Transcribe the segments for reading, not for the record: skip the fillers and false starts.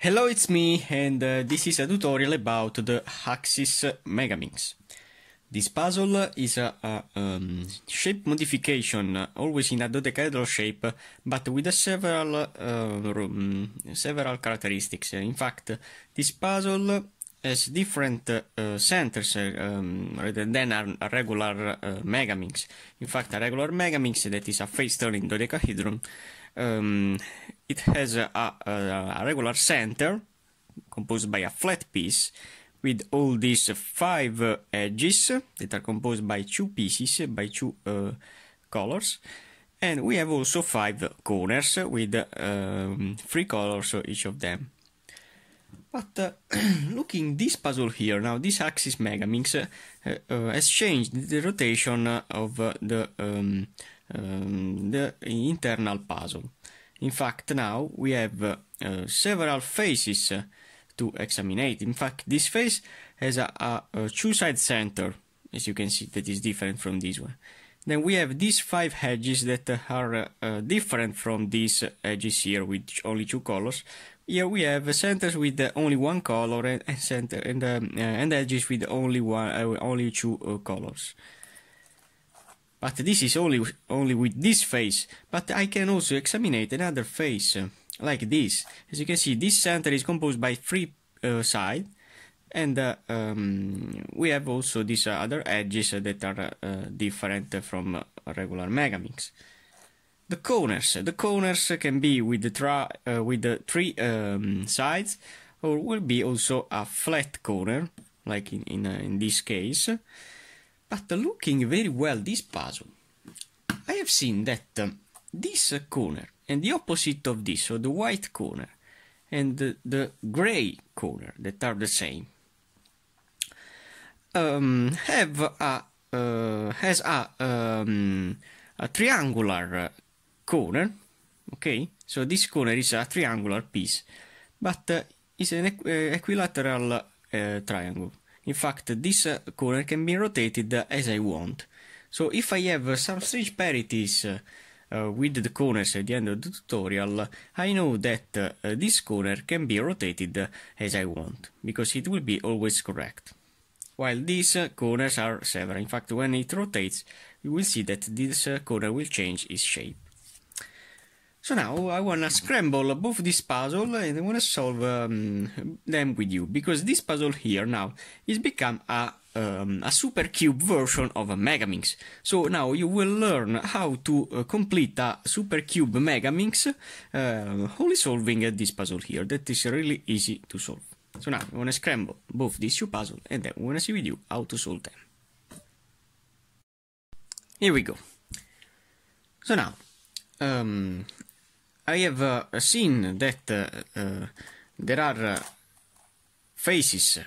Hello, it's me, and this is a tutorial about the Axis Megaminx. This puzzle is a shape modification, always in a dodecahedral shape, but with several characteristics. In fact, this puzzle has different centers rather than a regular Megaminx. In fact, a regular Megaminx, that is a face-turning dodecahedron, it has a regular center composed by a flat piece with all these five edges that are composed by two pieces, by two colors, and we have also five corners with three colors each of them. But looking this puzzle here now, this Axis Megaminx has changed the rotation of the internal puzzle. In fact, now we have several faces to examine. In fact, this face has a two-side center, as you can see, that is different from this one. Then we have these five edges that are different from these edges here, with only two colors. Here we have centers with only one color and edges with only two colors. But this is only with this face, but I can also examine another face, like this. As you can see, this center is composed by three sides, and we have also these other edges that are different from a regular Megaminx. The corners can be with the three sides, or will be also a flat corner, like in this case. But looking very well this puzzle, I have seen that this corner and the opposite of this, so the white corner and the grey corner that are the same, has a triangular corner. Okay, so this corner is a triangular piece, but is an equilateral triangle. In fact, this corner can be rotated as I want. So if I have some strange parities with the corners at the end of the tutorial, I know that this corner can be rotated as I want, because it will be always correct. While these corners are several. In fact, when it rotates, you will see that this corner will change its shape. So now I wanna scramble both this puzzle, and I wanna solve them with you, because this puzzle here now is become a super cube version of a Megaminx. So now you will learn how to complete a super cube Megaminx only solving this puzzle here, that is really easy to solve. So now I wanna scramble both these two puzzles, and then we wanna see with you how to solve them. Here we go. So now I have seen that there are faces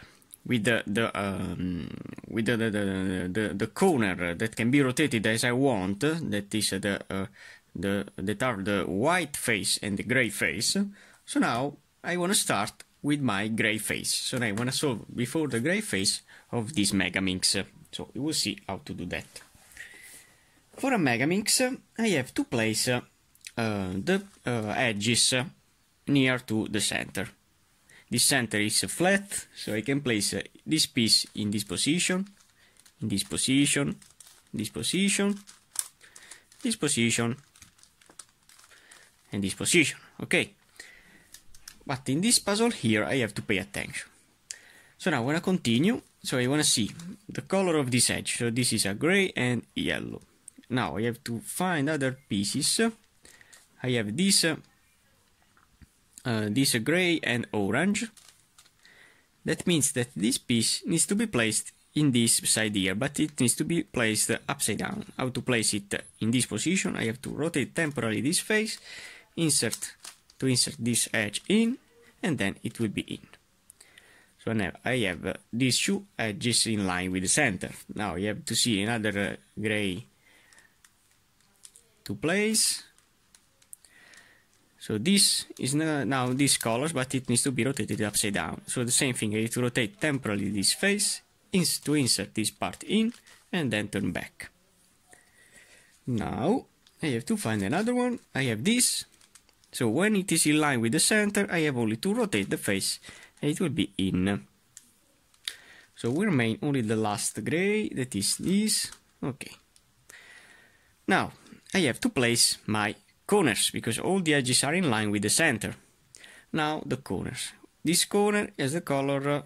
with the corner that can be rotated as I want. That is that are the white face and the grey face. So now I want to start with my grey face. So now I want to solve before the grey face of this Megaminx. So we will see how to do that. For a Megaminx, I have to place the edges near to the center. This center is flat, so I can place this piece in this position, in this position, this position, this position, and this position. Okay. But in this puzzle here, I have to pay attention. So now I want to continue. So I want to see the color of this edge. So this is a gray and yellow. Now I have to find other pieces. I have this gray and orange. That means that this piece needs to be placed in this side here, but it needs to be placed upside down. How to place it in this position? I have to rotate temporarily this face, insert this edge in, and then it will be in. So now I have these two edges in line with the center. Now I have to see another gray to place. So this is now these colors, but it needs to be rotated upside down. So the same thing, I need to rotate temporarily this face to insert this part in, and then turn back. Now I have to find another one. I have this, So when it is in line with the center, I have only to rotate the face and it will be in. So we remain only the last gray, that is this. Okay. Now I have to place my corners, because all the edges are in line with the center. Now the corners. This corner has the color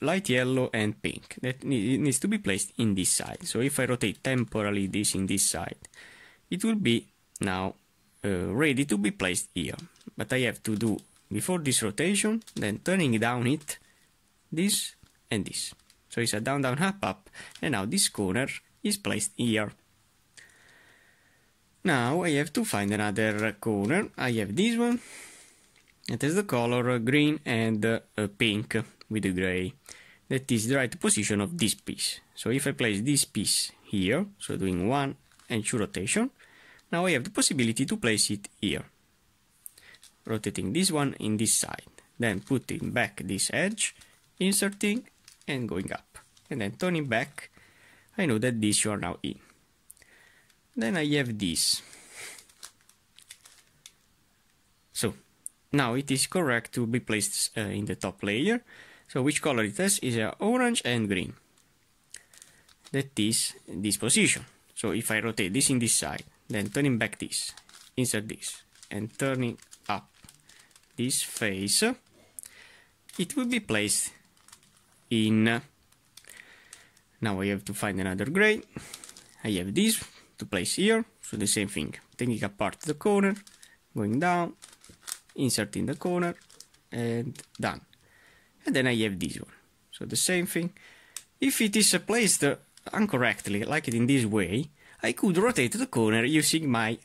light yellow and pink. That needs to be placed in this side. So if I rotate temporarily this in this side, it will be now ready to be placed here. But I have to do, before this rotation, then turning down it, this and this. So it's a down, down, up, up. And now this corner is placed here. Now I have to find another corner. I have this one. It has the color green and pink with the gray. That is the right position of this piece. So if I place this piece here, so doing one and two rotation, now I have the possibility to place it here. Rotating this one in this side, then putting back this edge, inserting and going up. And then turning back, I know that this you are now in. Then I have this. So now it is correct to be placed in the top layer. So which color it has is orange and green. That is this position. So if I rotate this in this side, then turning back this, insert this, and turning up this face, it will be placed in. Now I have to find another gray. I have this to place here, so the same thing, taking apart the corner, going down, inserting the corner, and done. And then I have this one, so the same thing. If it is placed incorrectly, like it in this way, I could rotate the corner using my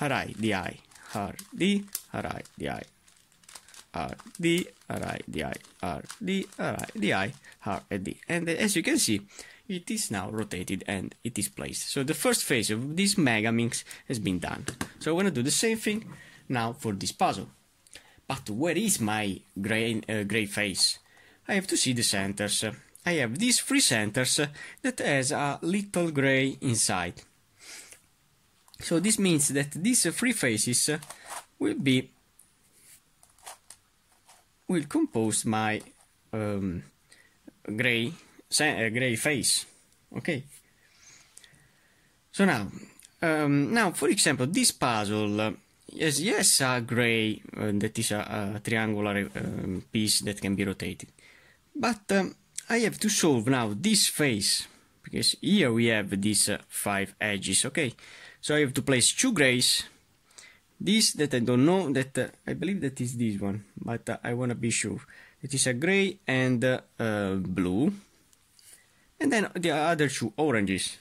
RI, DI, RD. And as you can see, it is now rotated and it is placed. So the first phase of this Megaminx has been done. So I want to do the same thing now for this puzzle. But where is my gray face? I have to see the centers. I have these three centers that has a little gray inside. So this means that these three faces will compose my gray face. Okay. So now, for example, this puzzle yes, a gray that is a triangular piece that can be rotated. But I have to solve now this face, because here we have these five edges, okay? So I have to place two grays. This that I don't know, that I believe that is this one, but I want to be sure. It is a gray and blue. And then the other two oranges.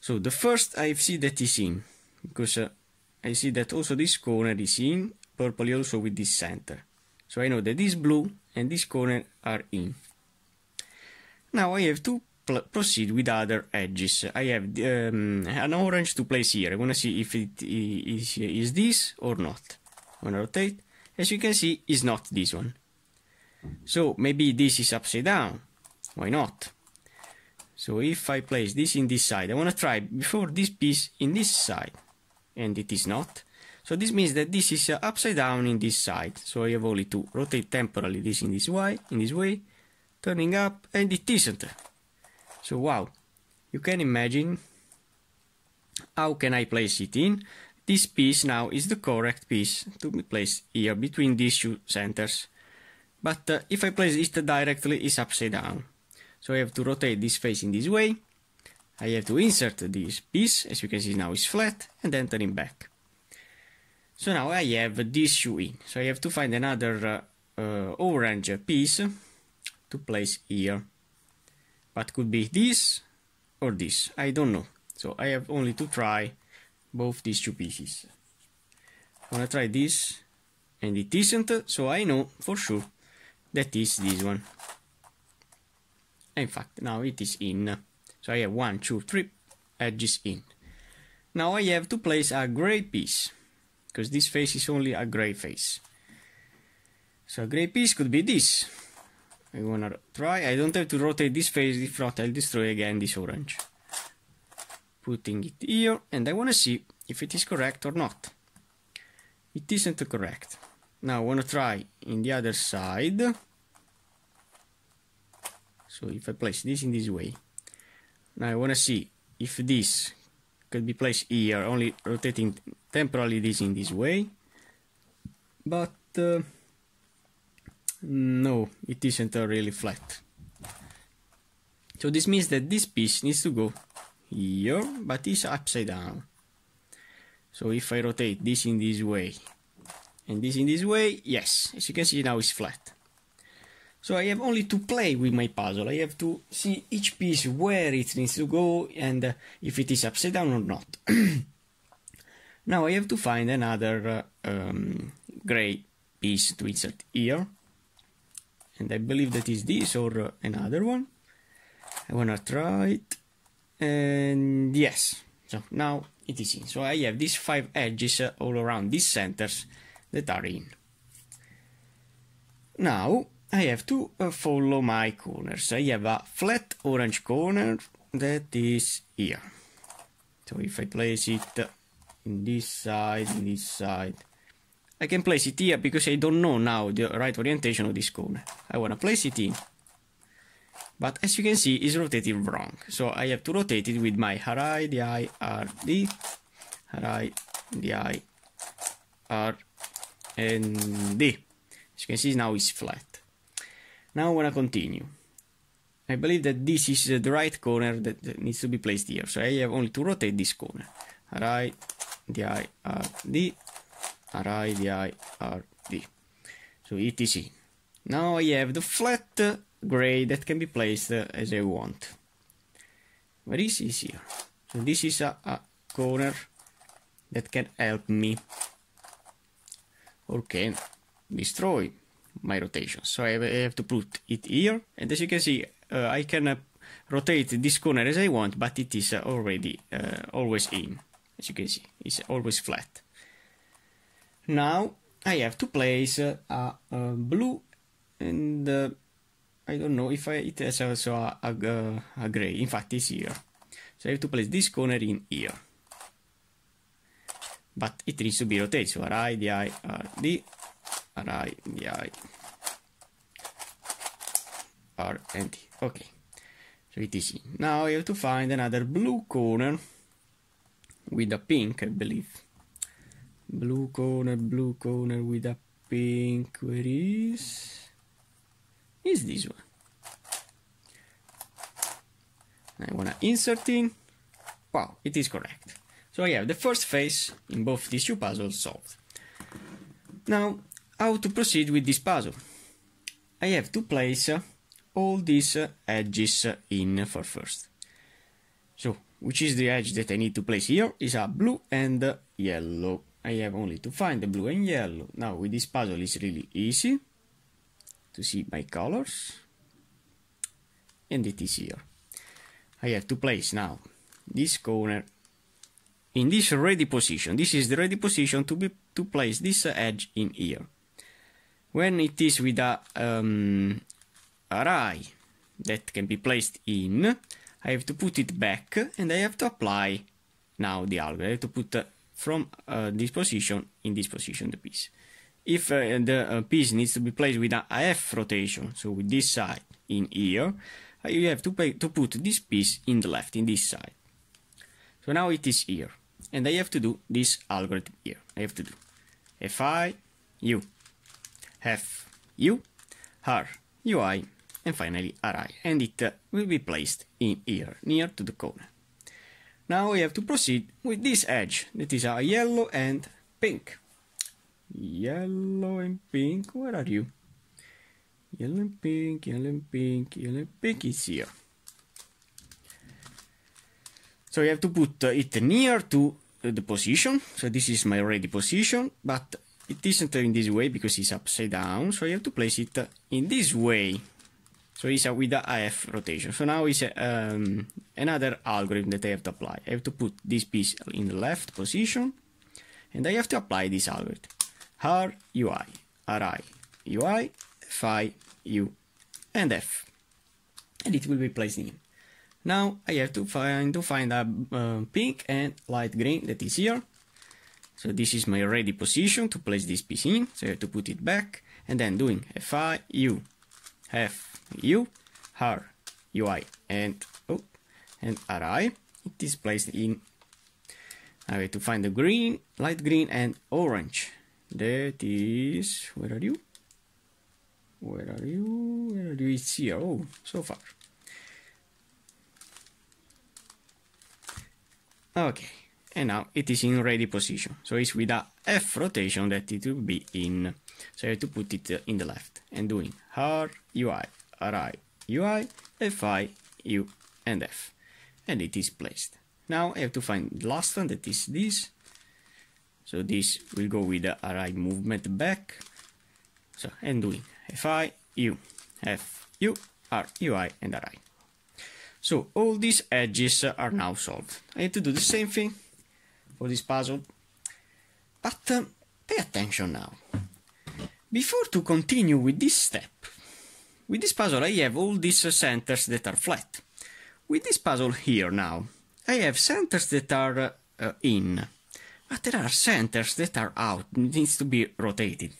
So the first I see that is in, because I see that also this corner is in, purple also with this center. So I know that this blue and this corner are in. Now I have to proceed with other edges. I have an orange to place here. I want to see if it is this or not. I want to rotate. As you can see, it's not this one. So maybe this is upside down. Why not? So if I place this in this side, I want to try before this piece in this side. And it is not. So this means that this is upside down in this side. So I have only to rotate temporarily this in this way, turning up, and it isn't. So wow, you can imagine how can I place it in. This piece now is the correct piece to be placed here between these two centers. But if I place it directly, it's upside down. So I have to rotate this face in this way. I have to insert this piece, as you can see now it's flat, and then turning back. So now I have this shoe in, so I have to find another orange piece to place here. But could be this or this, I don't know. So I have only to try both these two pieces. I wanna try this, and it isn't, so I know for sure that is this one. In fact, now it is in. So I have 1, 2, 3 edges in. Now I have to place a gray piece, because this face is only a gray face. So a gray piece could be this. I wanna try. I don't have to rotate this face, if not I'll destroy again this orange. Putting it here, and I wanna see if it is correct or not. It isn't correct. Now I want to try in the other side. So if I place this in this way, now I want to see if this could be placed here, only rotating temporarily this in this way. But no, it isn't really flat. So this means that this piece needs to go here, but it's upside down. So if I rotate this in this way and this in this way, yes, as you can see now it's flat. So I have only to play with my puzzle. I have to see each piece where it needs to go and if it is upside down or not. Now I have to find another gray piece to insert here. And I believe that is this or another one. I wanna try it. And yes, so now it is in. So I have these 5 edges all around these centers that are in. Now I have to follow my corners. I have a flat orange corner that is here. So if I place it in this side, I can place it here because I don't know now the right orientation of this corner. I want to place it in. But as you can see, it's rotated wrong. So I have to rotate it with my R, D, R, D. As you can see, now it's flat. Now I want to continue. I believe that this is the right corner that needs to be placed here. So I have only to rotate this corner. R, I, D, R, D. So it is in. Now I have the flat gray that can be placed as I want. Where is it here? So this is a corner that can help me or can destroy my rotation. So I have to put it here, and as you can see, I can rotate this corner as I want, but it is already always in. As you can see, it's always flat. Now I have to place a blue, and I don't know if it has also a gray. In fact, it's here. So I have to place this corner in here, but it needs to be rotated. So R, I, D, R, D, R, I, D, I, R, and D. Okay, so it is in. Now I have to find another blue corner with a pink, I believe. Blue corner with a pink. Where is this one? I wanna insert in. Wow, it is correct. So I have the first phase in both these two puzzles solved. Now, how to proceed with this puzzle? I have to place all these edges in for first. So, which is the edge that I need to place here is a blue and yellow. I have only to find the blue and yellow. Now with this puzzle it's really easy to see my colors, and it is here. I have to place now this corner in this ready position. This is the ready position to place this edge in here. When it is with a ray that can be placed in, I have to put it back and I have to apply now the algorithm. I have to put from this position in this position the piece. If the piece needs to be placed with an F rotation, so with this side in here, you have to put this piece in the left, in this side. So now it is here, and I have to do this algorithm here. I have to do F, I, U, F, U, R, U, I, and finally R, I, and it will be placed in here, near to the corner. Now we have to proceed with this edge, that is a yellow and pink. Yellow and pink, where are you? Yellow and pink, yellow and pink, yellow and pink is here. So you have to put it near to the position, so this is my ready position, but it isn't in this way because it's upside down, so you have to place it in this way. So it's with the AF rotation. So now it's another algorithm that I have to apply. I have to put this piece in the left position, and I have to apply this algorithm. R, U, I, R, I, U, I, F, I, U, and F. And it will be placed in. Now I have to find a pink and light green that is here. So this is my ready position to place this piece in, so I have to put it back, and then doing FI, U, R, UI, and RI, it is placed in. I have to find the green, light green and orange. That is, where are you, it's here, oh, so far. Okay, and now it is in ready position, so it's with a F rotation that it will be in. So I have to put it in the left, and doing R, UI, RI, UI, FI, U and F, and it is placed. Now I have to find the last one, that is this. So this will go with the RI movement back. So, and doing FI, U, F, U, R, UI and RI. So all these edges are now solved. I have to do the same thing for this puzzle. But pay attention now. Before to continue with this step, with this puzzle I have all these centers that are flat. With this puzzle here now, I have centers that are in, but there are centers that are out, it needs to be rotated.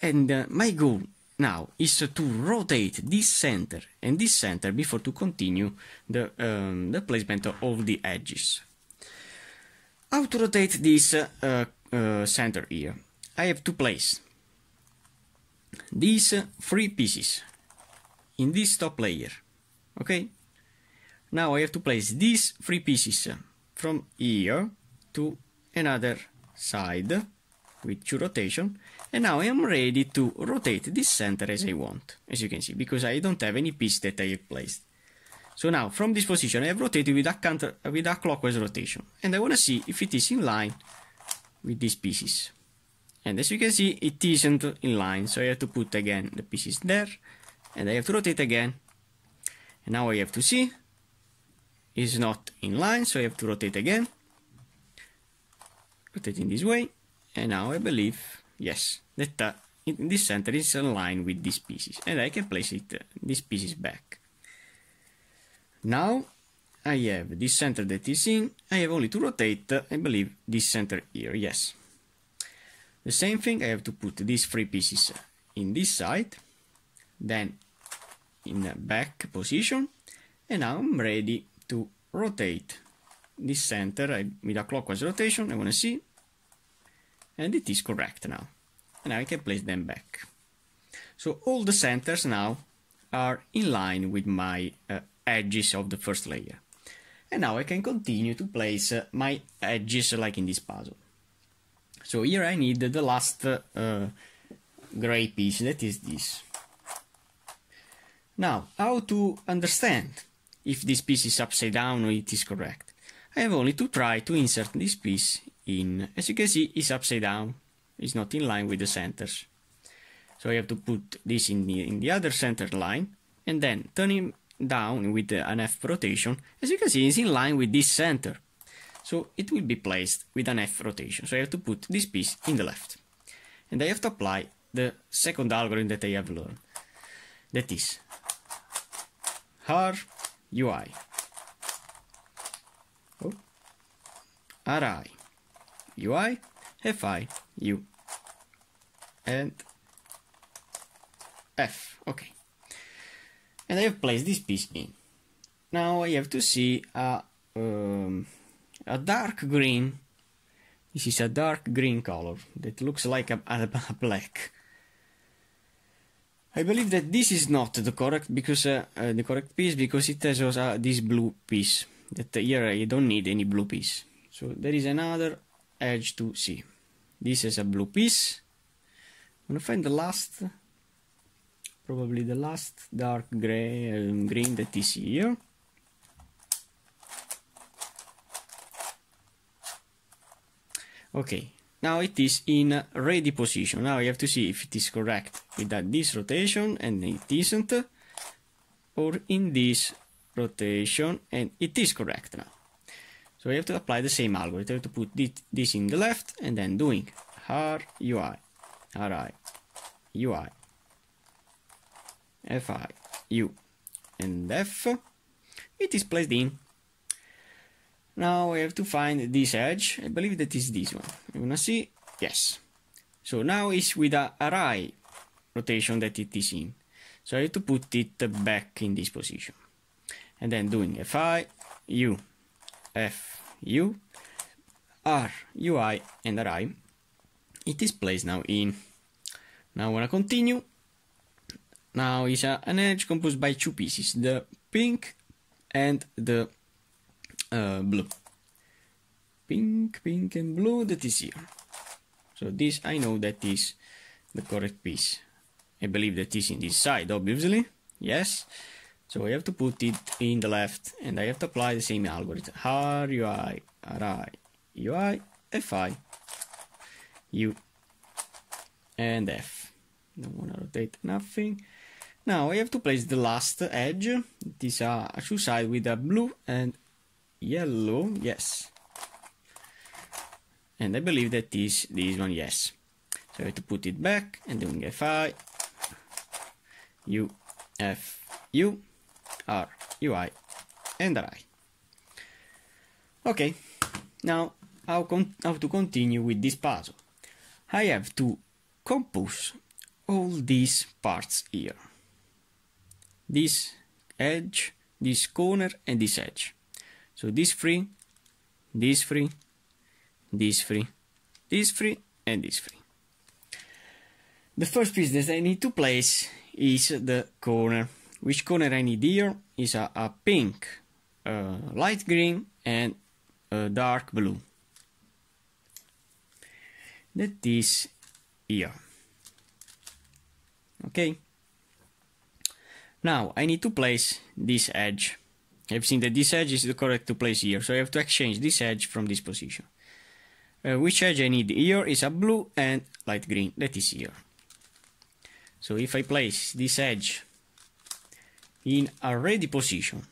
And my goal now is to rotate this center and this center before to continue the placement of the edges. How to rotate this center here? I have to place these three pieces in this top layer, okay? Now I have to place these three pieces from here to another side with two rotation, and now I am ready to rotate this center as I want, as you can see, because I don't have any piece that I have placed. So now from this position I have rotated with a counter, with a clockwise rotation, and I want to see if it is in line with these pieces. And as you can see, it isn't in line, so I have to put again the pieces there, and I have to rotate again. And now I have to see, is not in line, so I have to rotate again, rotating this way, and now I believe, yes, that this center is in line with these pieces, and I can place it, these pieces back. Now I have this center that is in, I have only to rotate, I believe, this center here, yes. The same thing, I have to put these three pieces in this side, then in the back position, and now I'm ready to rotate this center with a clockwise rotation, I want to see, and it is correct now, and I can place them back. So all the centers now are in line with my edges of the first layer, and now I can continue to place my edges like in this puzzle. So here I need the last gray piece, that is this. Now, how to understand if this piece is upside down or it is correct? I have only to try to insert this piece in. As you can see, it's upside down, it's not in line with the centers. So I have to put this in the other center line, and then turn him down with an F rotation. As you can see, it's in line with this center. So it will be placed with an F rotation. So I have to put this piece in the left. And I have to apply the second algorithm that I have learned. That is R, UI, RI, UI, FI, U, and F, okay. And I have placed this piece in. Now I have to see a dark green. This is a dark green color that looks like a black. I believe that this is not the correct, because the correct piece, because it has this blue piece. That here I don't need any blue piece. So there is another edge to see. This is a blue piece. I'm gonna find the last, probably the last dark gray and green that is here. Okay, now it is in ready position. Now I have to see if it is correct with this rotation, and it isn't, or in this rotation, and it is correct now. So I have to apply the same algorithm. I have to put this in the left, and then doing R, UI, RI, UI, FI, U, and F. It is placed in. Now we have to find this edge. I believe that is this one. You wanna see? Yes. So now it's with a array rotation that it is in. So I have to put it back in this position. And then doing fi, u, f, u, r, ui, and array. It is placed now in. Now I wanna continue. Now is an edge composed by two pieces, the pink and the blue. Pink and blue, that is here. So this I know that is the correct piece. I believe that is in this side, obviously. Yes. So I have to put it in the left and I have to apply the same algorithm. R, UI, R, I, UI, F, I, U, and F. Don't want to rotate nothing. Now I have to place the last edge. It is a two side with a blue and yellow. Yes. And I believe that is this one. Yes. So I have to put it back and doing Fi, U, F, U, R, UI, and I. Okay. Now how to continue with this puzzle? I have to compose all these parts here. This edge, this corner, and this edge. So this free, this free, this free, this free, and this free. The first piece that I need to place is the corner. Which corner I need here is a pink, light green, and a dark blue. That is here. Okay. Now I need to place this edge. I've seen that this edge is the correct to place here, so I have to exchange this edge from this position. Which edge I need here is a blue and light green. That is here. So if I place this edge in a ready position,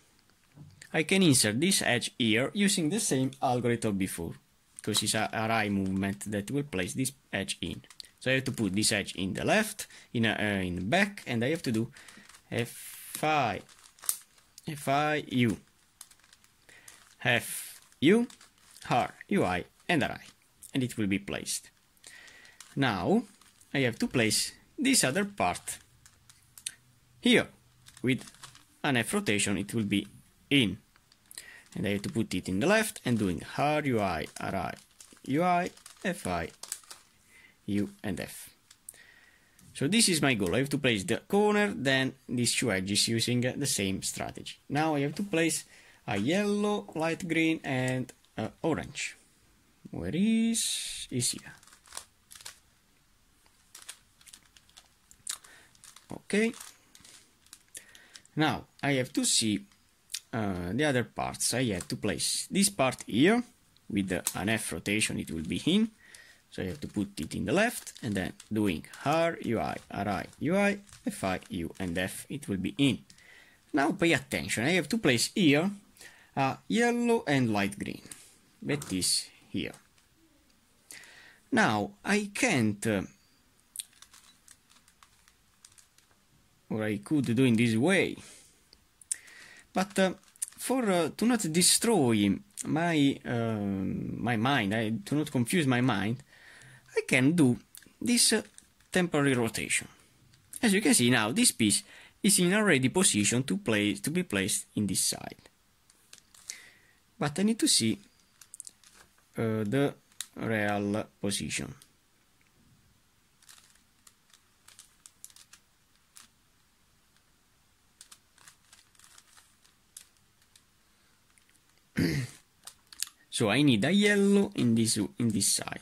I can insert this edge here using the same algorithm before, because it's a array movement that will place this edge in. So I have to put this edge in the left, in the back, and I have to do Fi, Fi, U, F, U, R, UI, and RI, and it will be placed. Now I have to place this other part here. With an F rotation it will be in. And I have to put it in the left and doing R, UI, RI, UI, Fi, U, and F. So this is my goal. I have to place the corner, then these two edges using the same strategy. Now I have to place a yellow, light green, and orange. Where is here. Okay. Now I have to see the other parts. I have to place this part here with an F rotation. It will be in. So I have to put it in the left and then doing R, UI, RI, UI, Fi, U, and F, it will be in. Now pay attention, I have to place here a yellow and light green. That is here. Now I can't, or I could do in this way, but to not destroy my, my mind, to not confuse my mind, I can do this temporary rotation. As you can see now, this piece is in a ready position to be placed in this side. But I need to see the real position. So I need a yellow in this side.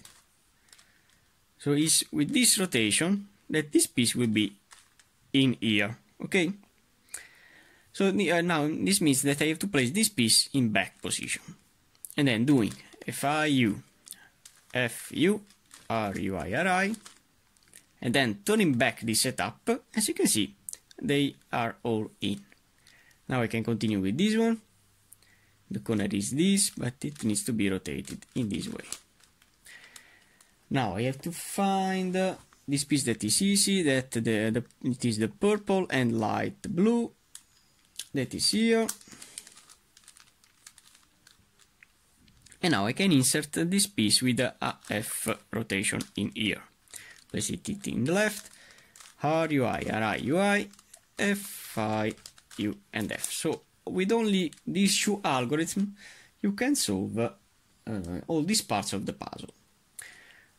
So it's with this rotation that this piece will be in here. Okay. So now this means that I have to place this piece in back position. And then doing Fi, U, F, U, R, U, I, R, I. And then turning back this setup. As you can see, they are all in. Now I can continue with this one. The corner is this, but it needs to be rotated in this way. Now I have to find this piece that is easy, that it is the purple and light blue. That is here. and now I can insert this piece with a F rotation in here. Place it in the left, RUI, FI, U and F. So with only these two algorithms you can solve all these parts of the puzzle.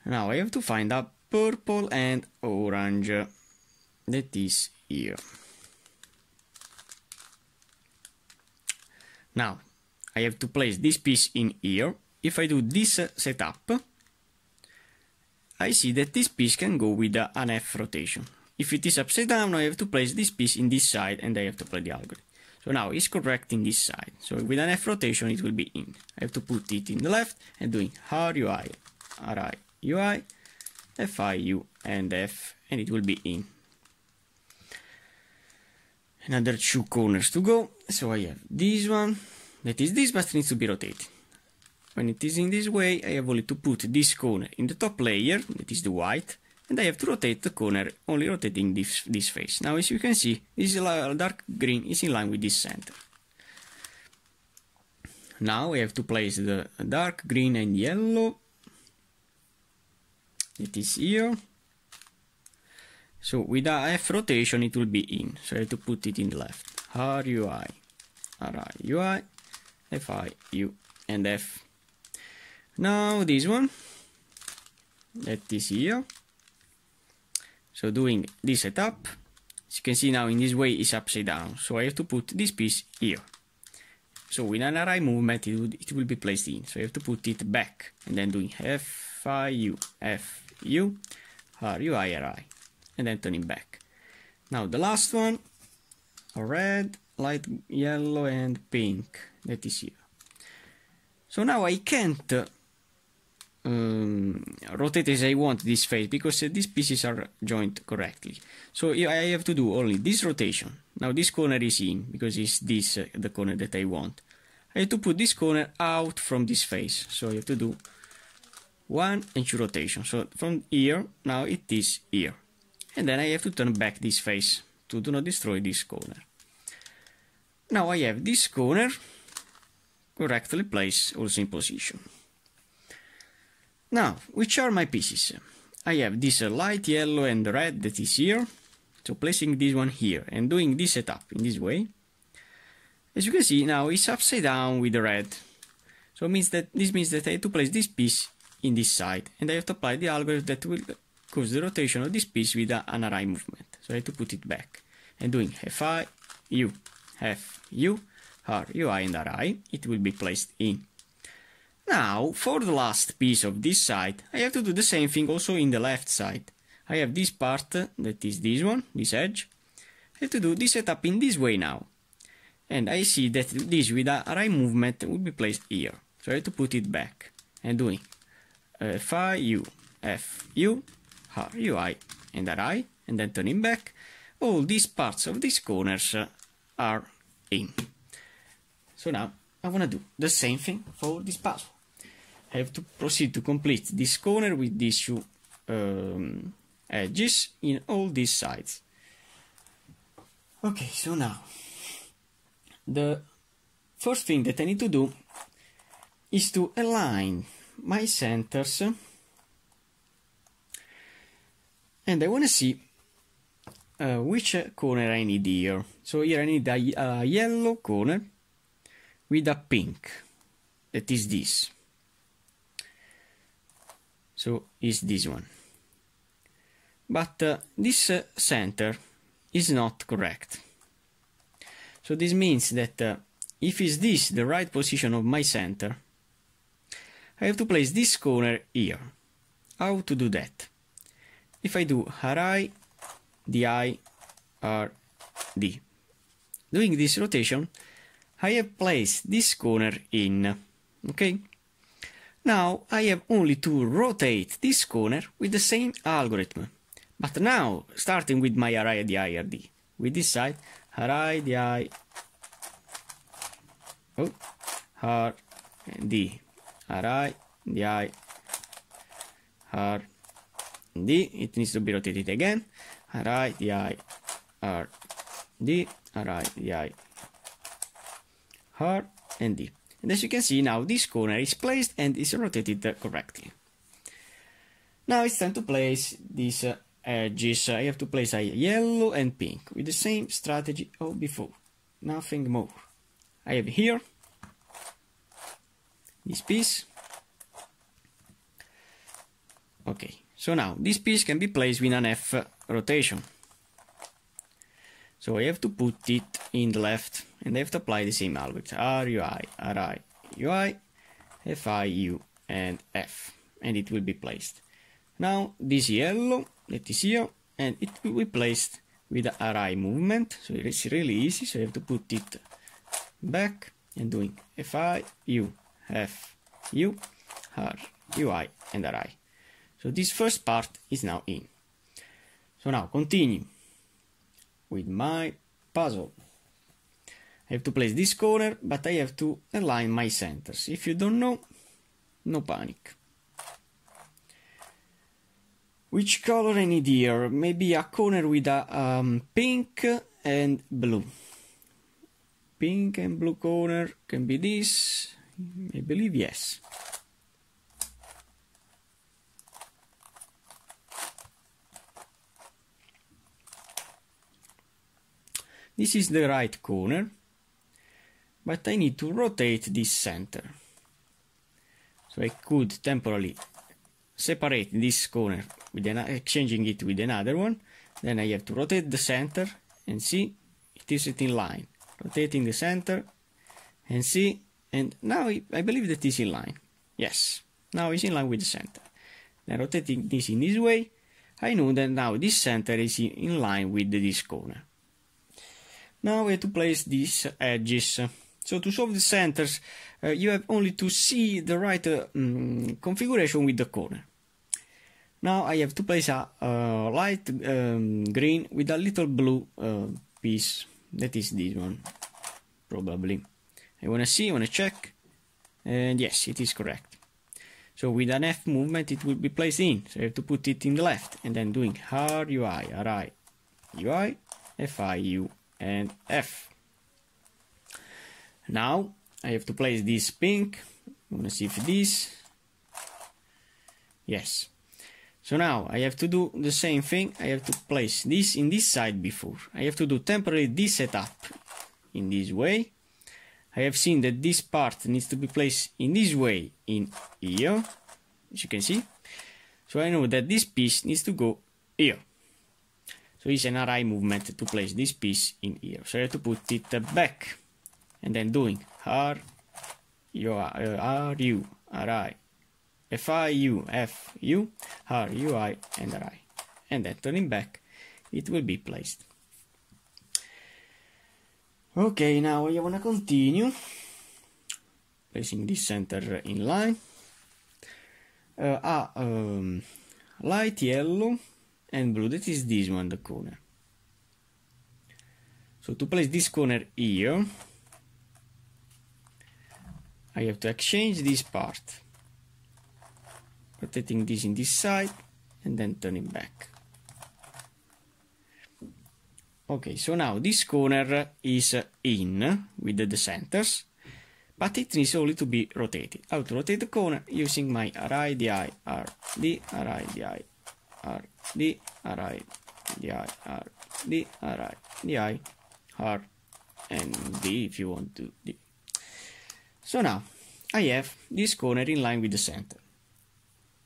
Now I have to find a purple and orange that is here. Now I have to place this piece in here. If I do this setup, I see that this piece can go with an F rotation. If it is upside down, I have to place this piece in this side and I have to play the algorithm. So now it's correcting this side. So with an F rotation it will be in. I have to put it in the left and doing RUI, RIUI, FIU and F, and it will be in. Another two corners to go. So I have this one, that is this, but it needs to be rotated. When it is in this way, I have only to put this corner in the top layer, that is the white, and I have to rotate the corner, only rotating this face. Now as you can see, this dark green is in line with this center. Now I have to place the dark green and yellow. It is here. So with a F rotation it will be in. So I have to put it in the left. RUI, RIUI, FIU and F. Now this one, that is here. So doing this setup, as you can see now in this way it's upside down. So I have to put this piece here. So with an array movement it will be placed in. So I have to put it back and then doing FIU, FU, RUI, RI, and then turn it back. Now the last one, red, light yellow and pink, that is here. So now I can't rotate as I want this face because these pieces are joined correctly. So I have to do only this rotation. Now this corner is in because it's this the corner that I want. I have to put this corner out from this face. So I have to do one and two rotation. So from here, now it is here. And then I have to turn back this face to do not destroy this corner. Now I have this corner correctly placed also in position. Now, which are my pieces? I have this light yellow and red that is here. So placing this one here and doing this setup in this way. As you can see now it's upside down with the red. So this means that I have to place this piece in this side and I have to apply the algorithm that will cause the rotation of this piece with an array movement. So I have to put it back and doing FI, U, F, U, R, U, I and RI, it will be placed in. Now for the last piece of this side I have to do the same thing also in the left side. I have this part that is this one, this edge. I have to do this setup in this way now. And I see that this with an array movement will be placed here. So I have to put it back and doing FI, U, F, U, R, U, I and RI, and then turning back. All these parts of these corners are in. So now I want to do the same thing for this puzzle. I have to proceed to complete this corner with these two edges in all these sides. Okay, so now the first thing that I need to do is to align my centers, and I want to see which corner I need here. So here I need a yellow corner with a pink, that is this. So is this one. But this center is not correct. So this means that if is this the right position of my center, I have to place this corner here. How to do that? If I do RI, DI, RD, doing this rotation, I have placed this corner in. Okay? Now I have only to rotate this corner with the same algorithm. But now, starting with my RI, DI, RD, with this side, RI, DI, R, D, RI, DI, R, D, it needs to be rotated again, RI, DI, R, D, RI, DI, R and D. And as you can see now, this corner is placed and is rotated correctly. Now it's time to place these edges. I have to place a yellow and pink with the same strategy of before, nothing more. I have here this piece. Okay, so now this piece can be placed with an F rotation. So I have to put it in the left and I have to apply the same algorithm. RUI, RI, UI, FI, U and F, and it will be placed. Now this yellow that is here, and it will be placed with the RI movement, so it's really easy. So you have to put it back and doing FI, U, F, U, R, UI and RI. So this first part is now in. So now continue with my puzzle. I have to place this corner, but I have to align my centers. If you don't know, no panic. Which color I need here? Maybe a corner with a pink and blue. Pink and blue corner can be this, I believe, yes. This is the right corner, but I need to rotate this center. So I could temporarily separate this corner with exchanging it with another one. Then I have to rotate the center and see it is in line. Rotating the center and see, and now I believe that is in line. Yes, now it's in line with the center. Then rotating this in this way, I know that now this center is in line with this corner. Now we have to place these edges. So to solve the centers, you have only to see the right configuration with the corner. Now I have to place a light green with a little blue piece. That is this one, probably. I want to see, I want to check. And yes, it is correct. So with an F movement it will be placed in. So I have to put it in the left and then doing RUI, RI, UI, FI, U and F. Now I have to place this pink. I'm gonna see if this, yes. So now I have to do the same thing. I have to place this in this side before. I have to do temporarily this setup in this way. I have seen that this part needs to be placed in this way in here, as you can see. So I know that this piece needs to go here. So it's an array movement to place this piece in here. So I have to put it back and then doing R, U, R, I, F, I, U, F, U, R, U, I and R I, and then turning back it will be placed. Okay, now I want to continue placing this center in line. Light yellow and blue, that is this one, the corner. So to place this corner here, I have to exchange this part, rotating this in this side and then turning back. Okay, so now this corner is in with the centers, but it needs only to be rotated. How to rotate the corner? Using my RI, DI, RD, RI, DI, RD, RI, DI, RD, RI, DI, RD, if you want to D. So now I have this corner in line with the center.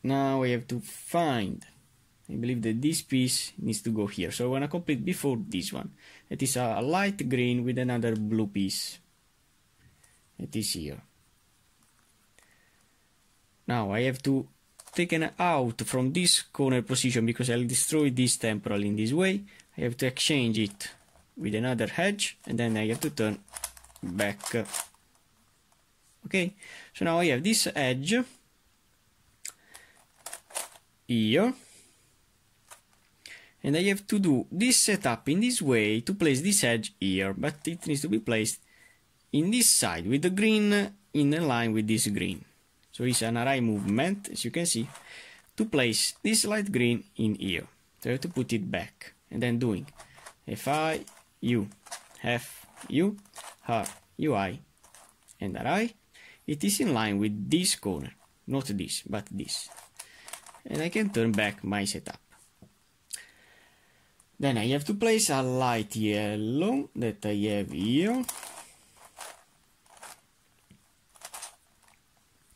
Now I have to find, I believe that this piece needs to go here. So I want to complete before this one. It is a light green with another blue piece. It is here. Now I have to taken out from this corner position because I'll destroy this temporally in this way. I have to exchange it with another edge and then I have to turn back. Okay, so now I have this edge here and I have to do this setup in this way to place this edge here, but it needs to be placed in this side with the green in line with this green. So it's an array movement, as you can see, to place this light green in here. So I have to put it back and then doing FI, U, F, U, R, UI and RI, it is in line with this corner, not this, but this. And I can turn back my setup. Then I have to place a light yellow that I have here.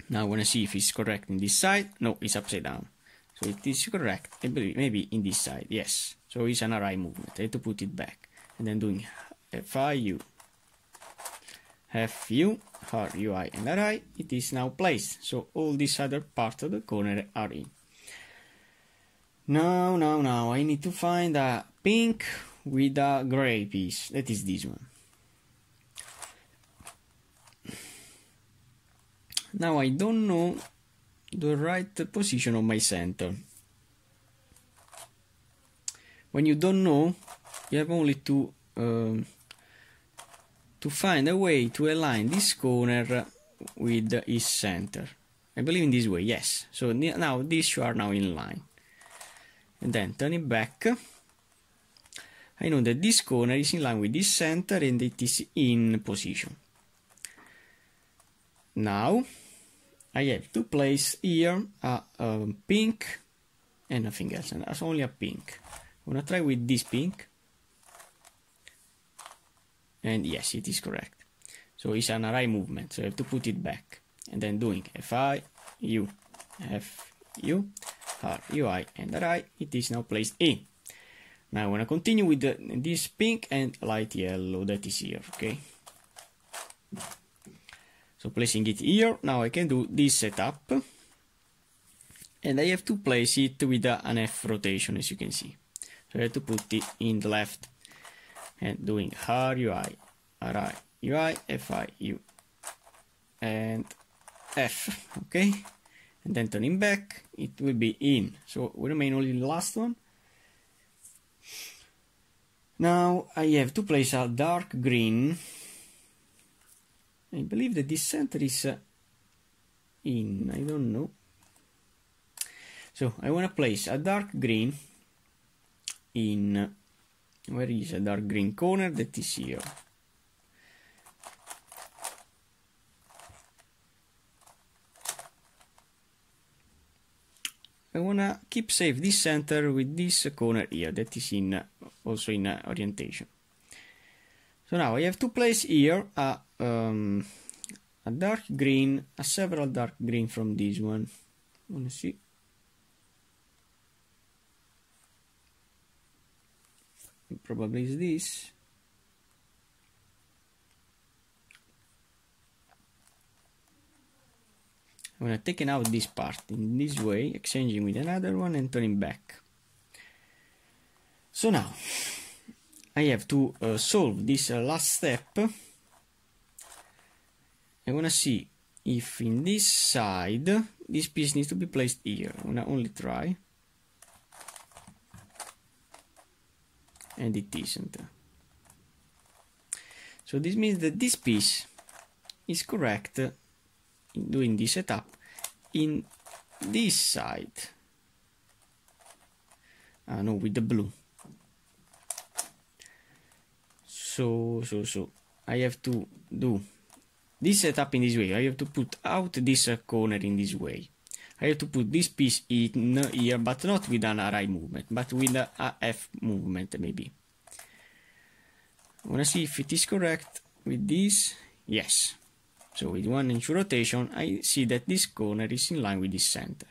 Now I want to see if it's correct in this side. No, it's upside down. So it is correct, maybe in this side, yes. So it's an array movement. I have to put it back. And then doing FIU, FU, RUI and RI, it is now placed. So all these other parts of the corner are in. Now, I need to find a pink with a gray piece. That is this one. Now I don't know the right position of my center. When you don't know, you have only to find a way to align this corner with its center. I believe in this way, yes. So now these two are now in line. And then turn it back. I know that this corner is in line with this center and it is in position. Now I have to place here a pink and nothing else, and that's only a pink. I'm gonna try with this pink. And yes, it is correct. So it's an array movement, so I have to put it back. And then doing FI, U, F, U, R, UI and RI, it is now placed in. Now I want to continue with this pink and light yellow that is here, okay? So placing it here, now I can do this setup. And I have to place it with an F rotation, as you can see. So I have to put it in the left. And doing R, UI, RI, UI, FI, U, and F, okay? And then turning back, it will be in. So we remain only the last one. Now I have to place a dark green. I believe that this center is in, I don't know. So I want to place a dark green in, where is a dark green corner that is here. I wanna keep safe this center with this corner here that is in also in orientation. So now I have to place here a dark green, several dark green from this one. Wanna see? It probably is this. I'm gonna take out this part in this way, exchanging with another one and turning back. So now I have to solve this last step. I wanna see if in this side this piece needs to be placed here. I'm gonna only try, and it isn't. So this means that this piece is correct. Doing this setup in this side. No, with the blue. So I have to do this setup in this way. I have to put out this corner in this way. I have to put this piece in here, but not with an array movement, but with a F movement maybe. I wanna see if it is correct with this. Yes. So with 1" rotation, I see that this corner is in line with this center.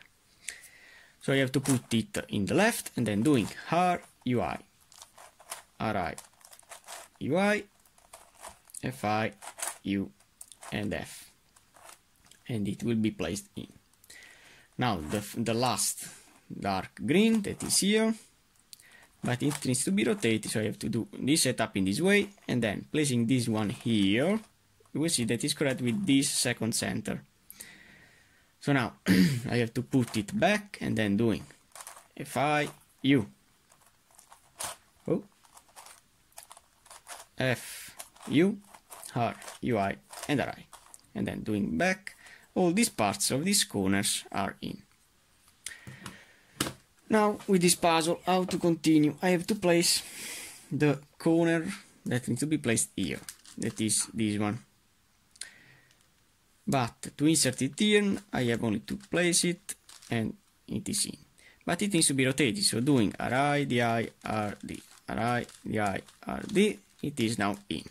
So I have to put it in the left and then doing R, UI, RI, UI, FI, U, and F. And it will be placed in. Now the last dark green that is here, but it needs to be rotated, so I have to do this setup in this way and then placing this one here. You will see that is correct with this second center. So now I have to put it back and then doing FI U F U R UI and RI and then doing back. All these parts of these corners are in. Now with this puzzle, how to continue? I have to place the corner that needs to be placed here. That is this one. But to insert it here, I have only to place it and it is in. But it needs to be rotated, so doing array di rd, array di rd, it is now in.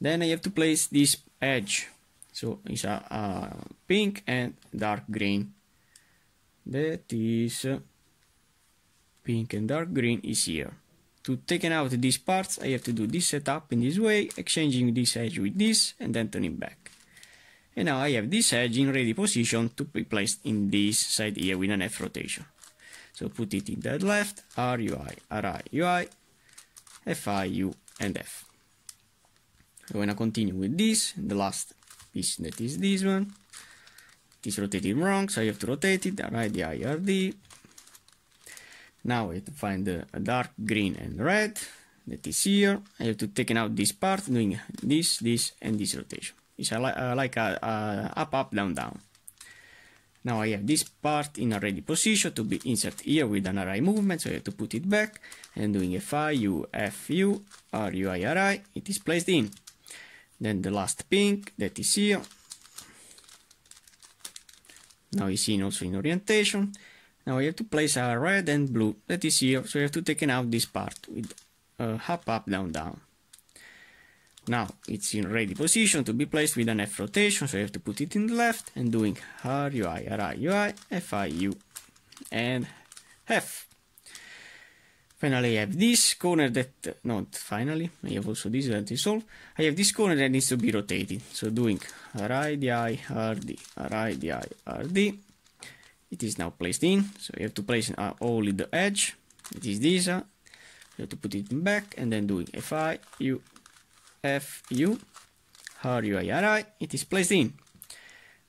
Then I have to place this edge, so it's a pink and dark green. That is pink and dark green is here. To take out these parts, I have to do this setup in this way, exchanging this edge with this, and then turning back. And now I have this edge in ready position to be placed in this side here with an F rotation. So put it in that left, RUI, RIUI, FIU, and F. I'm gonna continue with this, the last piece that is this one. It is rotated wrong, so I have to rotate it, RIDIRD. Now I have to find the dark green and red that is here. I have to take out this part, doing this, this, and this rotation. It's like a up, up, down, down. Now I have this part in a ready position to be inserted here with an array movement, so I have to put it back and doing FI, U, F, U, R, U, I, R, I, it is placed in. Then the last pink that is here. Now it's in also in orientation. Now I have to place a red and blue that is here, so I have to take out this part with up, up, down, down. Now it's in ready position to be placed with an F rotation, so I have to put it in the left and doing RUI, RIUI, FIU, and F. Finally I have this corner that, not finally, I have also this that is all. I have this corner that needs to be rotated, so doing RIDI, RD, RIDI, RD. It is now placed in, so you have to place only the edge, it is this, you have to put it back and then doing FI, U, F, U, R, U, I, R, I, it is placed in.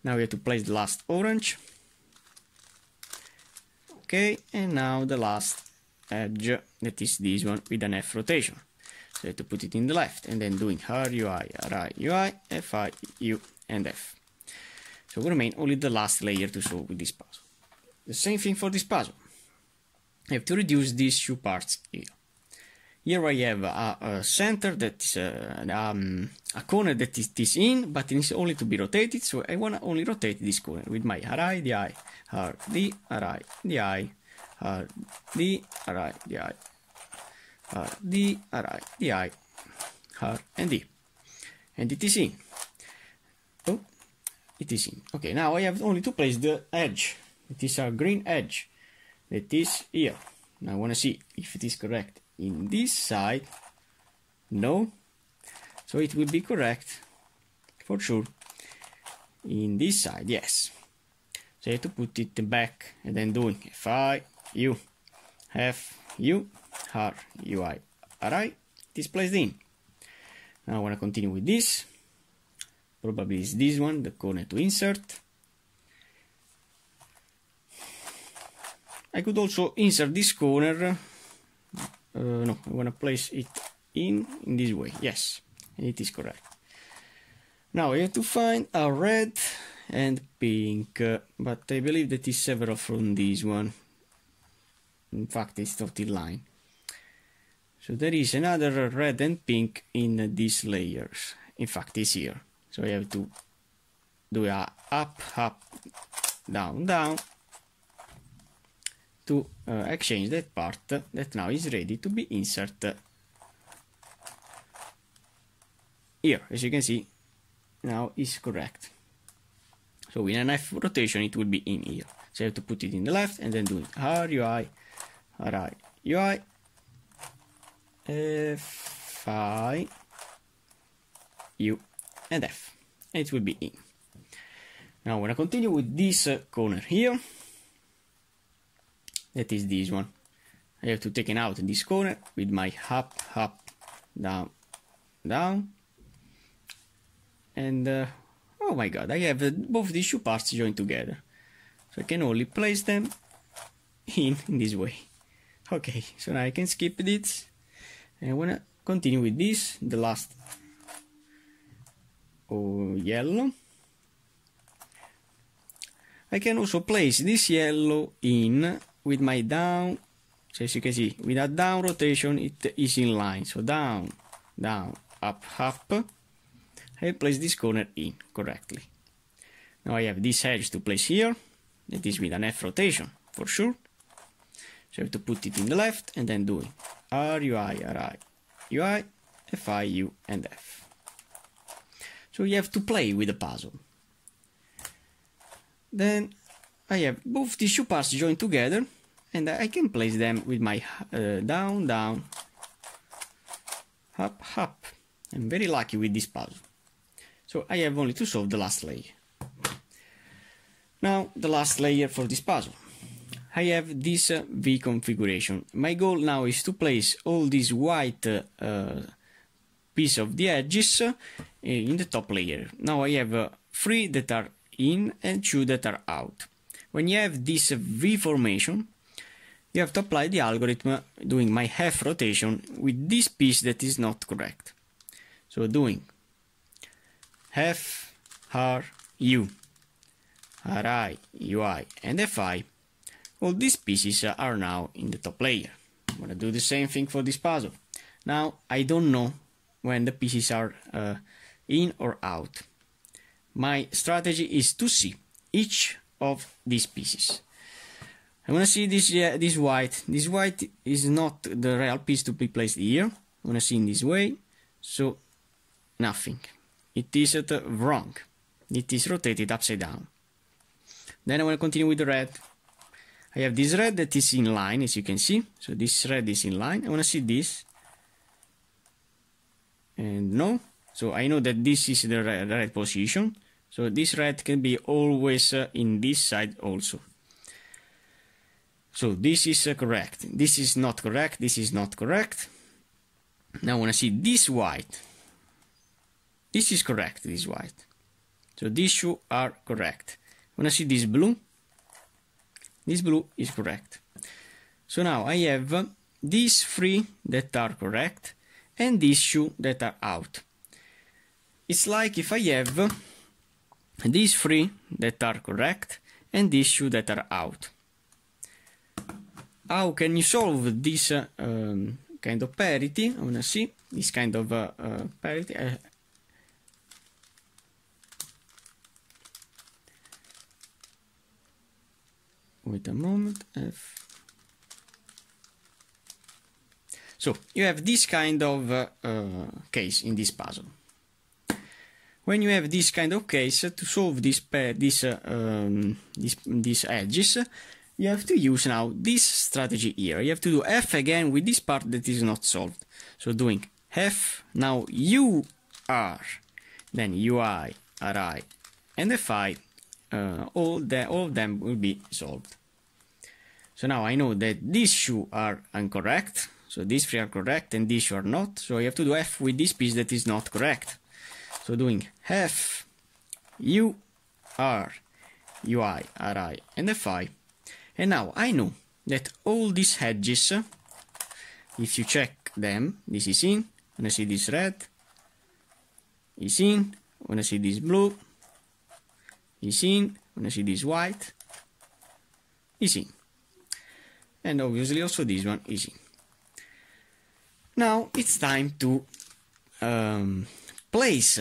Now we have to place the last orange, okay, and now the last edge, that is this one with an F rotation. So you have to put it in the left and then doing R, U, I, R, I, U, I, F, I, U, and F. So will remain only the last layer to solve with this puzzle. The same thing for this puzzle. I have to reduce these two parts here. Here I have a center that is a corner that is in, but it needs only to be rotated, so I want to only rotate this corner with my array, di, rd, array, di, rd, array, di, rd, array, di, r, and d. And it is in. Oh, it is in. Okay, now I have only to place the edge. It is a green edge. That is here. Now I want to see if it is correct. In this side, no, so it will be correct for sure. In this side, yes. So I have to put it back and then doing FI, U, F, U, R, U, I, R, I, it is placed in. Now I want to continue with this. Probably it's this one, the corner to insert. I could also insert this corner. No, I want to place it in this way, yes, and it is correct. Now I have to find a red and pink, but I believe that is several from this one. In fact, it's dotted line. So there is another red and pink in these layers. In fact, it's here. So I have to do a up, up, down, down. To exchange that part that now is ready to be inserted here. As you can see, now is correct. So with an F rotation, it will be in here. So you have to put it in the left and then do RUI, RIUI, FI, U, and F. And it will be in. Now I'm going to continue with this corner here. That is this one. I have to take out this corner with my up, up, down, down. And oh my god, I have both these two parts joined together. So I can only place them in this way. Okay, so now I can skip this. And I wanna continue with this, the last yellow. I can also place this yellow in with my down, so as you can see, with a down rotation it is in line, so down, down, up, up, and place this corner in correctly. Now I have this edge to place here, and this with an F rotation for sure. So I have to put it in the left and then doing RUI, RI, UI, FI, U and F. So you have to play with the puzzle. Then I have both these two parts joined together, and I can place them with my down, down, up, up. I'm very lucky with this puzzle. So I have only to solve the last layer. Now the last layer for this puzzle. I have this V configuration. My goal now is to place all these white piece of the edges in the top layer. Now I have 3 that are in and 2 that are out. When you have this V formation, you have to apply the algorithm doing my half rotation with this piece that is not correct. So doing F, R, U, RI, UI and FI, all these pieces are now in the top layer. I'm gonna do the same thing for this puzzle. Now I don't know when the pieces are in or out. My strategy is to see each of these pieces. I'm gonna see this, this white. This white is not the real piece to be placed here. I'm gonna see in this way, so nothing. It is wrong. It is rotated upside down. Then I'm gonna continue with the red. I have this red that is in line, as you can see. So this red is in line. I wanna see this. And no. So I know that this is the red position. So this red can be always in this side also. So this is correct. This is not correct. This is not correct. Now I want to see this white. This is correct, this white. So these two are correct. I want to see this blue. This blue is correct. So now I have these 3 that are correct and these 2 that are out. It's like if I have these 3 that are correct and these 2 that are out. How can you solve this kind of parity? I wanna see this kind of parity. Wait a moment. So you have this kind of case in this puzzle. When you have this kind of case, to solve these edges, you have to use now this strategy here. You have to do F again with this part that is not solved. So doing F, now U, R, then UI, RI, and FI, all of them will be solved. So now I know that these 2 are incorrect, so these 3 are correct and these 2 are not, so you have to do F with this piece that is not correct. So doing F, U, R, UI, RI, and FI. And now I know that all these edges, if you check them, this is in, when I see this red, is in, when I see this blue, is in, when I see this white, is in. And obviously also this one is in. Now it's time to place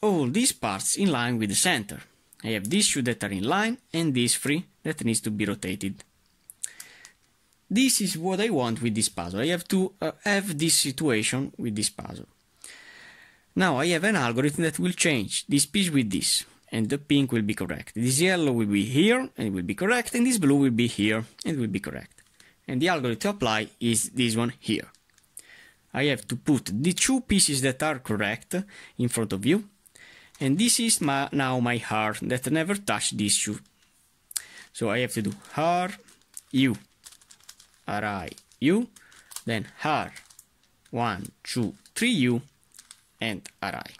all these parts in line with the center. I have these 2 that are in line and these 3 that needs to be rotated. This is what I want with this puzzle. I have to have this situation with this puzzle. Now I have an algorithm that will change this piece with this, and the pink will be correct. This yellow will be here and it will be correct, and this blue will be here and it will be correct. And the algorithm to apply is this one here. I have to put the 2 pieces that are correct in front of you, and this is now my heart that never touched these 2. So I have to do R, U, R, I, U, then R, 1, 2, 3, U, and R, I.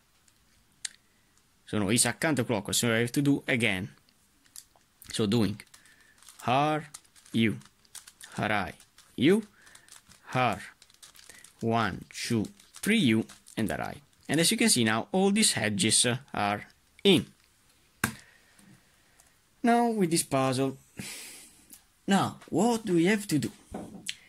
So no, it's a counterclockwise, so I have to do again. So doing R, U, R, I, U, R, 1, 2, 3, U, and RI. And as you can see now, all these edges are in. Now with this puzzle, now what do we have to do?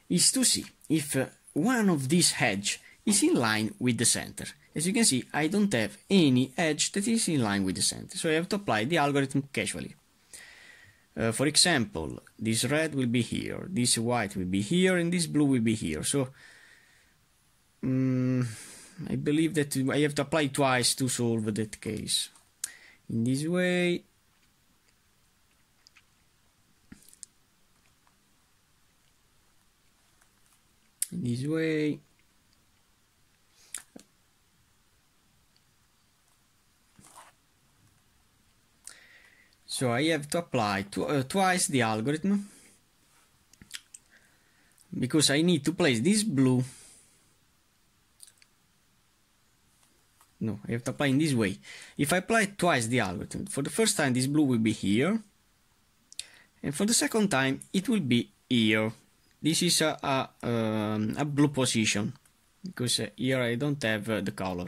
Is to see if one of these edges is in line with the center. As you can see, I don't have any edge that is in line with the center, so I have to apply the algorithm casually. For example, this red will be here, this white will be here, and this blue will be here. So I believe that I have to apply twice to solve that case. In this way, so I have to apply twice the algorithm, because I need to place this blue. No, I have to apply in this way. If I apply twice the algorithm, for the first time this blue will be here, and for the second time it will be here. This is a blue position, because here I don't have the color.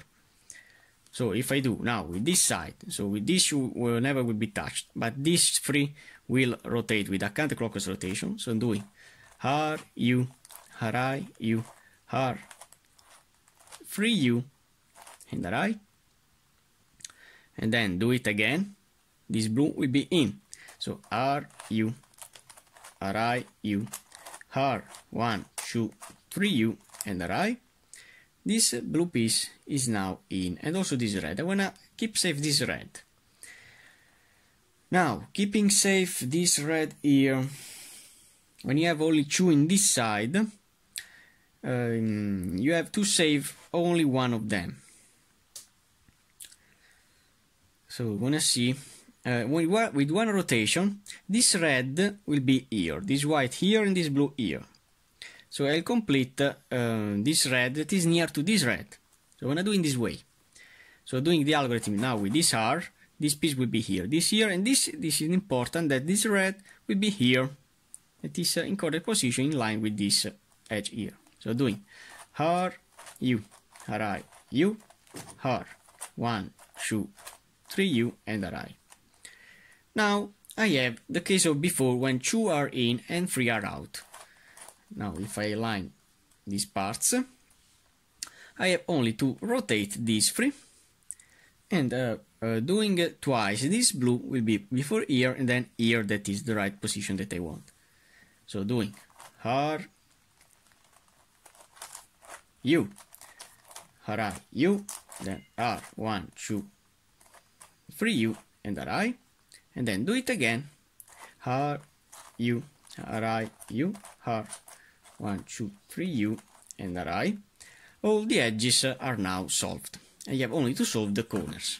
So if I do now with this side, so with this you will never will be touched, but these three will rotate with a counterclockwise rotation. So I'm doing R, U, R, I, U, R, 3U, and I, and then do it again. This blue will be in, so R, U, R, I, U, R, 1, 2, 3U, and I. This blue piece is now in, and also this red. I wanna keep safe this red. Now, keeping safe this red here, when you have only two in this side, you have to save only one of them. So we're gonna see, with one rotation, this red will be here, this white here, and this blue here. So I'll complete this red that is near to this red. So I'm gonna do it in this way. So doing the algorithm now with this R, this piece will be here, and this is important that this red will be here. It is in correct position in line with this edge here. So doing R, U, R, I, U, R, 1, 2, 3U, and RI. Now I have the case of before when 2 are in and 3 are out. Now if I align these parts, I have only to rotate these 3, and doing it twice, this blue will be before here and then here, that is the right position that I want. So doing R, U, R, U, then R, 1, 2, 3U, and RI, and then do it again. R, U, RI, U, R, 1, 2, 3U, and RI. All the edges are now solved. I have only to solve the corners.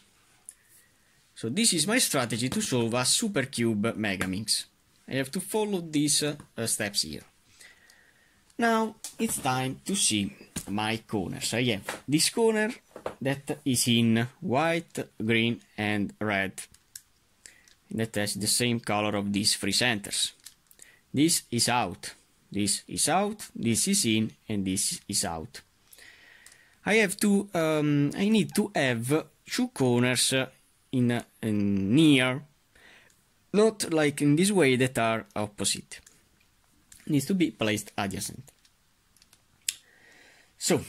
So this is my strategy to solve a super cube Megaminx. I have to follow these steps here. Now it's time to see my corners. I have this corner that is in white, green, and red, that has the same color of these 3 centers. This is out, this is out, this is in, and this is out. I need to have 2 corners in near, not like in this way that are opposite. It needs to be placed adjacent. So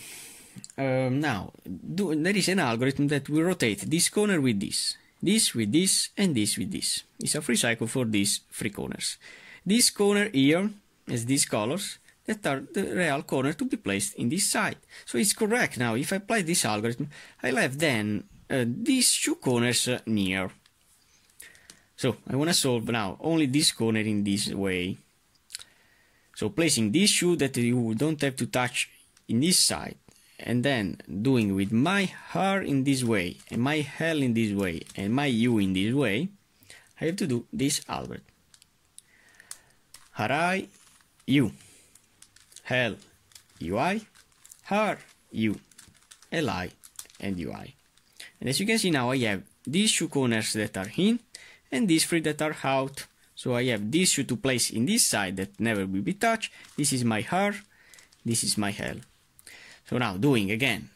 now there is an algorithm that will rotate this corner with this with this, and this with this. It's a free cycle for these 3 corners. This corner here has these colors that are the real corner to be placed in this side. So it's correct. Now if I apply this algorithm, I'll have then these 2 corners near. So I want to solve now only this corner in this way. So placing this 2 that you don't have to touch in this side, and then doing with my R in this way, and my L in this way, and my U in this way, I have to do this algorithm. RI, U, L, UI, R, U, LI, and UI. And as you can see now, I have these 2 corners that are in, and these 3 that are out. So I have these 2 to place in this side that never will be touched. This is my R, this is my L. So now doing again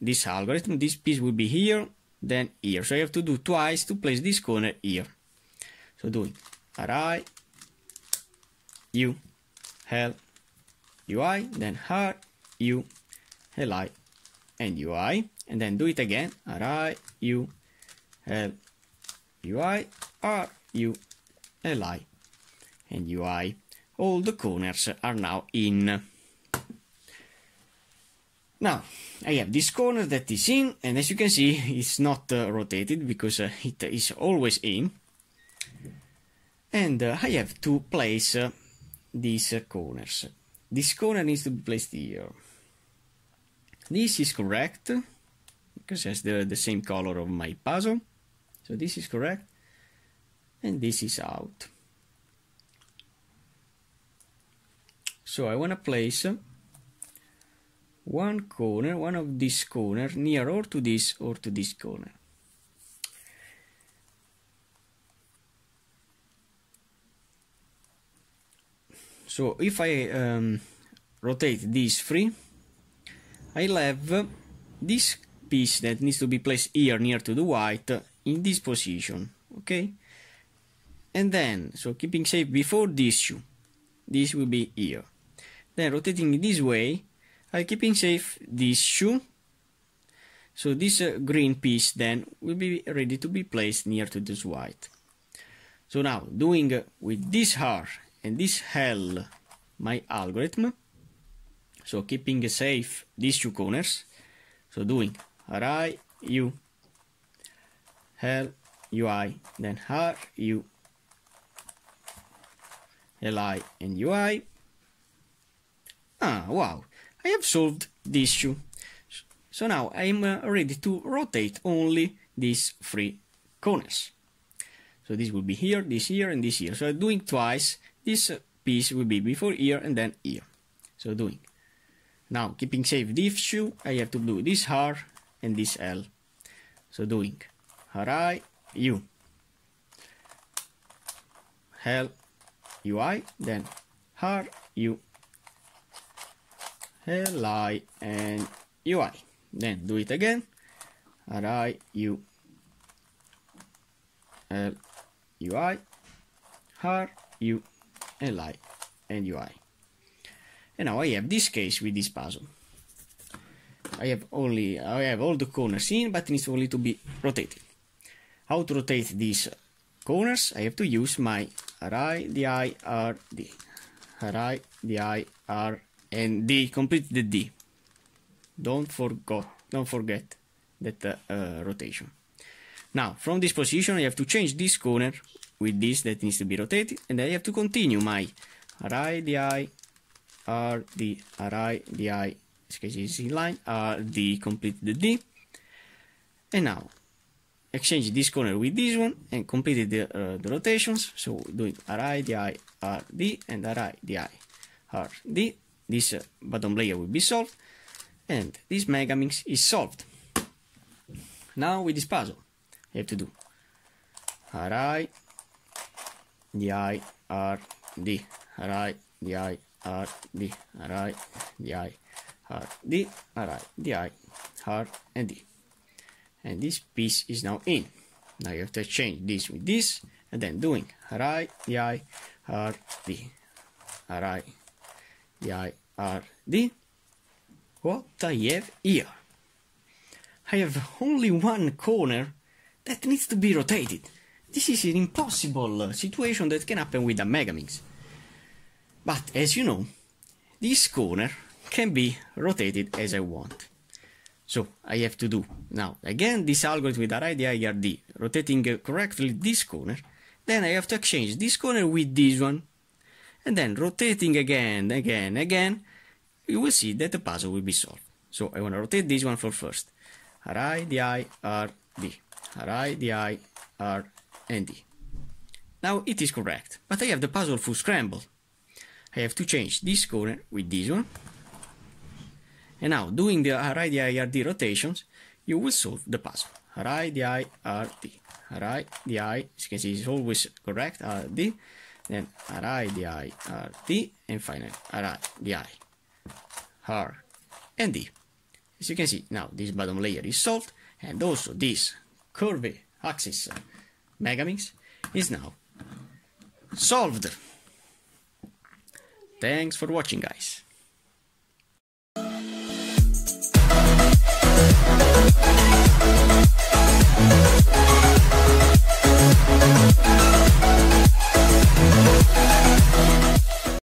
this algorithm, this piece will be here, then here. So I have to do twice to place this corner here. So doing RI, U, L, UI, then R, U, LI, and UI. and then do it again. RIULUI RULI and UI. All the corners are now in. Now I have this corner that is in, and as you can see it's not rotated because it is always in. And I have to place these corners. This corner needs to be placed here. This is correct, because it has the same color of my puzzle. So this is correct, and this is out. So I want to place one corner, one of this corner, near or to this corner. So if I rotate these three, I'll have this piece that needs to be placed here near to the white in this position, okay? And then, so keeping safe before this shoe, this will be here. Then rotating this way, I'll keeping safe this shoe. So this green piece then will be ready to be placed near to this white. So now doing with this R and this L my algorithm. So keeping safe these two corners, so doing RIULUI, then RULI and UI. Ah, wow, I have solved this issue. So now I'm ready to rotate only these three corners. So this will be here, this here, and this here. So I'm doing twice, this piece will be before here and then here. So doing. Now, keeping safe this shoe, I have to do this R and this L. So doing RIULUI, then RULI and UI. Then do it again, RIULUI, RULI and UI. And now I have this case with this puzzle. I have all the corners in, but it needs only to be rotated. How to rotate these corners? I have to use my RI, DI, R, D, complete the D. Don't forget that rotation. Now from this position I have to change this corner with this that needs to be rotated, and I have to continue my RI, DI, R, D, this case is in line, R, D, complete the D. And now exchange this corner with this one and completed the rotations. So doing RI, DI, R, D and RI, DI, R, D. This bottom layer will be solved, and this Megaminx is solved. Now with this puzzle you have to do RI, DI, R, D, RI, DI, R, D, RI, DI, R, D, RI, DI, R, and D. And this piece is now in. Now you have to exchange this with this, and then doing RI, DI, R, D, RI, DI, R, D. What I have here? I have only one corner that needs to be rotated. This is an impossible situation that can happen with a Megaminx. But as you know, this corner can be rotated as I want. So I have to do now again this algorithm with RI, DI, RD, rotating correctly this corner. Then I have to exchange this corner with this one, and then rotating again. You will see that the puzzle will be solved. So I want to rotate this one for first. RI, DI, RD, RI, DI, R, and D. Now it is correct, but I have the puzzle full scramble. I have to change this corner with this one. And now, doing the RI, DI, RD rotations, you will solve the puzzle. RI, DI, RD. RI, DI, as you can see, is always correct. RD. Then RI, DI, RD. And finally, RI, DI, R, and D. As you can see, now this bottom layer is solved. And also, this curvy axis Megaminx is now solved. Thanks for watching, guys.